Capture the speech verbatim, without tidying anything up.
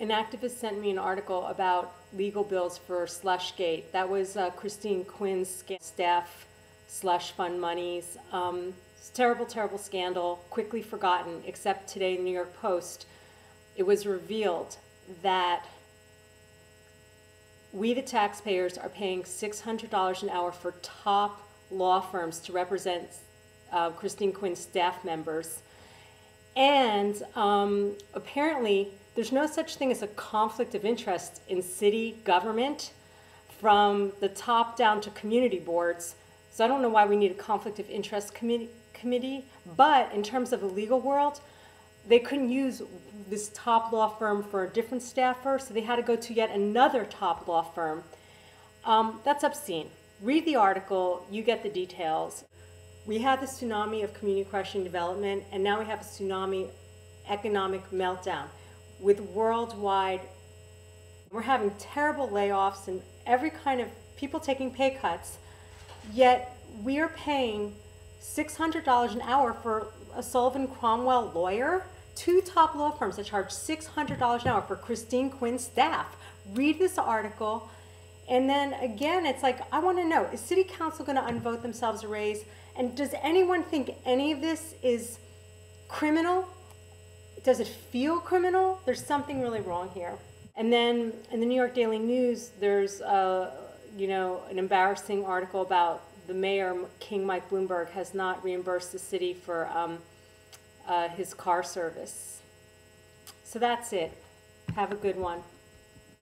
an activist sent me an article about legal bills for Slushgate. That was uh, Christine Quinn's staff slush fund monies. Um, terrible, terrible scandal, quickly forgotten, except today in the New York Post, it was revealed that we, the taxpayers, are paying six hundred dollars an hour for top law firms to represent uh, Christine Quinn's staff members. And um, apparently, there's no such thing as a conflict of interest in city government, from the top down to community boards. So I don't know why we need a conflict of interest committee. committee. But in terms of the legal world, they couldn't use this top law firm for a different staffer, so they had to go to yet another top law firm. Um, that's obscene. Read the article, you get the details. We had the tsunami of community crushing development, and now we have a tsunami economic meltdown with worldwide, we're having terrible layoffs and every kind of people taking pay cuts, yet we are paying six hundred dollars an hour for a Sullivan Cromwell lawyer. Two top law firms that charge six hundred dollars an hour for Christine Quinn's staff. Read this article. And then again, it's like, I want to know, is city council going to unvote themselves a raise? And does anyone think any of this is criminal? Does it feel criminal? There's something really wrong here. And then in the New York Daily News, there's uh, you know, an embarrassing article about the mayor, King Mike Bloomberg, has not reimbursed the city for um, uh, his car service. So that's it. Have a good one.